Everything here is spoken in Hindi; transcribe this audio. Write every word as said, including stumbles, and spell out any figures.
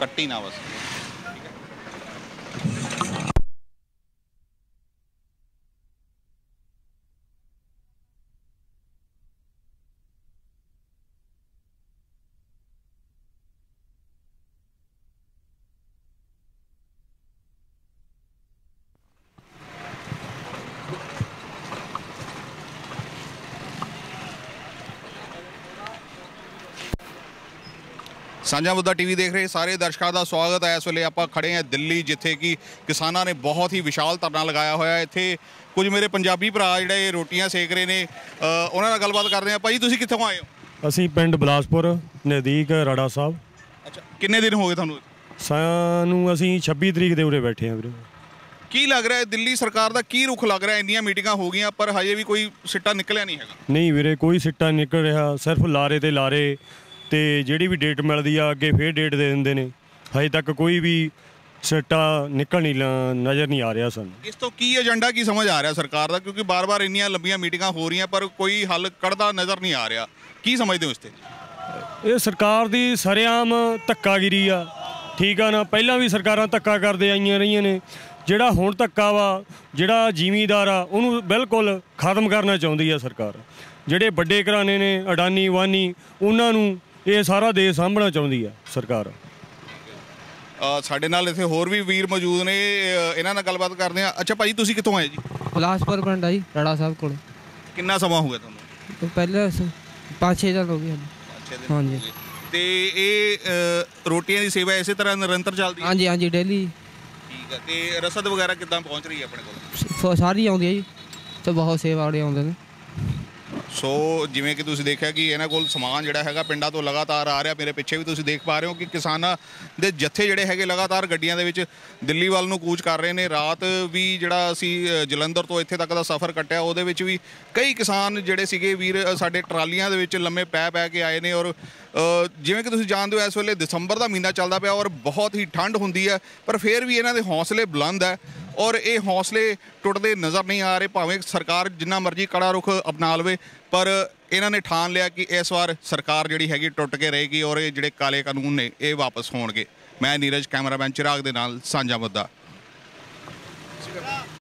कट्टी ना बस। सांझा मुद्दा टीवी देख रहे सारे दर्शकों का स्वागत है। इस वे आप खड़े हैं दिल्ली, जिथे कि किसानों ने बहुत ही विशाल धरना लगाया होया। इतने कुछ मेरे पंजाबी भरा जो रोटियां सेक रहे हैं, उन्होंने गलबात कर रहे हैं। भाजी तुम कितों आए हो? असी पिंड बिलासपुर नज़दीक राड़ा साहब। अच्छा, किन्ने दिन हो गए थानू? सानू असी छब्बी तरीक के उरे बैठे हैं वीरे। की लग रहा है दिल्ली सरकार का की रुख लग रहा है? इन्नियां मीटिंगां हो गई पर हजे भी कोई सिट्टा निकलिया नहीं है? नहीं वीरे, कोई सिट्टा निकल रहा, सिर्फ लारे तो लारे। तो जी भी डेट मिलती है अगे फिर डेट दे देंगे ने, हजे तक कोई भी सिट्टा निकल नहीं नज़र नहीं आ रहा सन। इस तो की एजेंडा की समझ आ रहा सरकार का? क्योंकि बार बार इन्नियां लंबियां मीटिंगां हो रही पर कोई हल कढ़दा नज़र नहीं आ रहा। की समझते हो इसते? ये सरकार दी सरेआम धक्कागिरी आ, ठीक है ना। पहला भी सरकारां धक्का करदे आईआं रहियां ने। जिहड़ा हुण धक्का वा जिहड़ा जिमीदार आ उहनूं बिल्कुल खत्म करना चाहुंदी है सरकार। जिहड़े वड्डे घराने ने अडानी वानी उहनां नूं ये सारा देश सामभना चाहती है सरकार। साढ़े नाल इत्थे होर भी वीर मौजूद ने, इन्हां नाल गलबात करदे हां। अच्छा भाजी तुसीं कितों आए जी? बिलासपुर पिंड जी राणा साहब कोल। कितना समा हो गया तुहानूं? पहले पाँच छे दिन हो गए। हाँ जी। ते ये रोटियां दी सेवा इसे तरह निरंतर चलदी है? हाँ जी हाँ जी, डेली। ठीक है। ते रसद वगैरह किद्दां पहुंच रही है अपने कोल? सारी आउंदी है जी, ते बहुत सेवा वाले आउंदे ने। सो so, जिमें कि तुसीं देखिया कि इन्हां कोल समान जिहड़ा हैगा पिंडां तो लगातार आ रहा। मेरे पिछे भी तुसीं देख पा रहे हो कि किसानां दे जत्थे जिहड़े हैगे लगातार गड्डियां दे विच दिल्ली वाल नूं कूच कर रहे ने। रात भी जिहड़ा असीं जलंधर तो इत्थे तक दा सफ़र कट्टिया, उहदे विच भी कई किसान जिहड़े सीगे वीर साडे ट्रालियां दे विच लम्मे पै पै के आए ने। और जिमें कि तुसीं जानदे हो इस वेले दिसंबर दा महीना चलदा पिया और बहुत ही ठंड हुंदी है, पर फिर भी इन्हां दे हौसले बुलंद है और ये हौसले टुटते नज़र नहीं आ रहे। भावें सरकार जिन्ना मर्जी कड़ा रुख अपना लवे पर इन्होंने ठान लिया कि इस बार सरकार जिहड़ी हैगी टुट के रहेगी और ये जिहड़े काले कानून ने ये वापस होणगे। मैं नीरज, कैमरामैन चिराग दे नाल सांझा मुद्दा।